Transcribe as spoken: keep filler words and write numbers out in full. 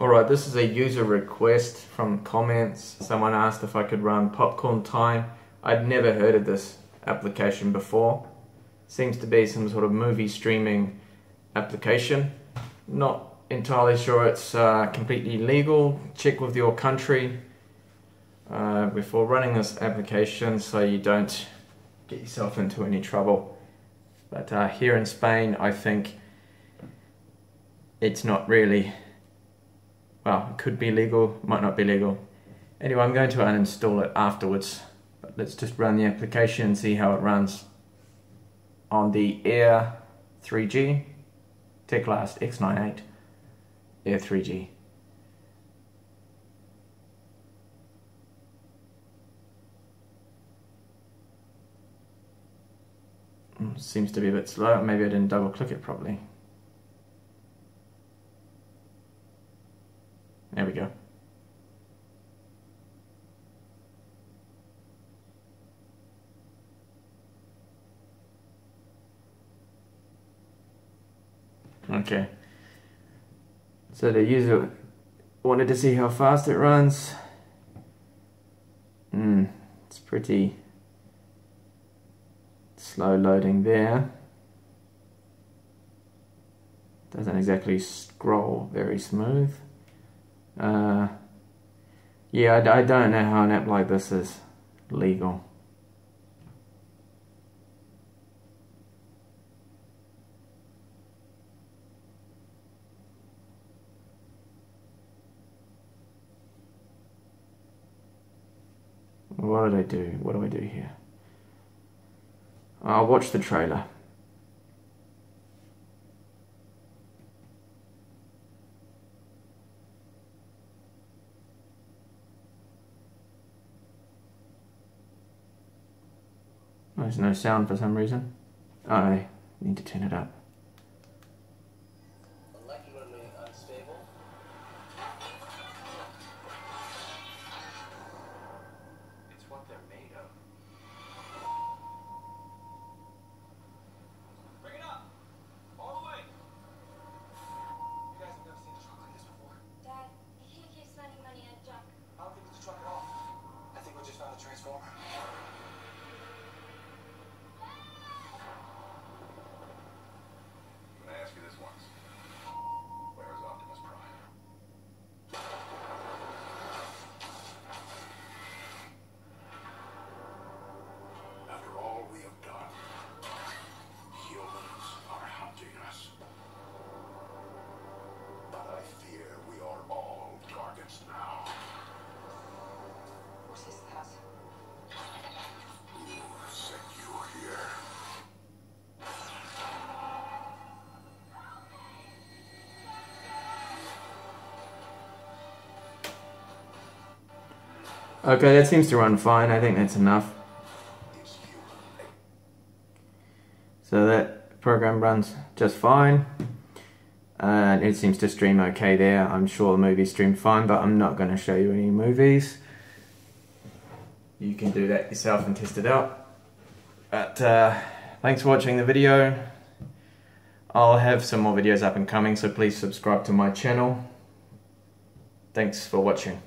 Alright, this is a user request from comments. Someone asked if I could run Popcorn Time. I'd never heard of this application before. Seems to be some sort of movie streaming application. Not entirely sure it's uh, completely legal. Check with your country uh, before running this application so you don't get yourself into any trouble. But uh, here in Spain, I think it's not really, well, it could be legal, might not be legal. Anyway, I'm going to uninstall it afterwards. But let's just run the application and see how it runs on the Air three G, tech last X ninety-eight Air three G. Seems to be a bit slow. Maybe I didn't double click it properly. There we go. Okay. So the user wanted to see how fast it runs. Hmm, it's pretty slow loading there. Doesn't exactly scroll very smooth. Uh, yeah, I, I don't know how an app like this is legal. What did I do? What do I do here? I'll watch the trailer. There's no sound for some reason. I need to turn it up. Molecularly unstable. It's what they're made of. Bring it up! All the way! You guys have never seen a truck like this before. Dad, you can't keep spending money on junk. I don't think it's a truck at all. I think we just found a transformer. Okay, that seems to run fine. I think that's enough. So that program runs just fine. Uh, it seems to stream okay there. I'm sure the movies stream fine, but I'm not going to show you any movies. You can do that yourself and test it out. But uh, thanks for watching the video. I'll have some more videos up and coming, so please subscribe to my channel. Thanks for watching.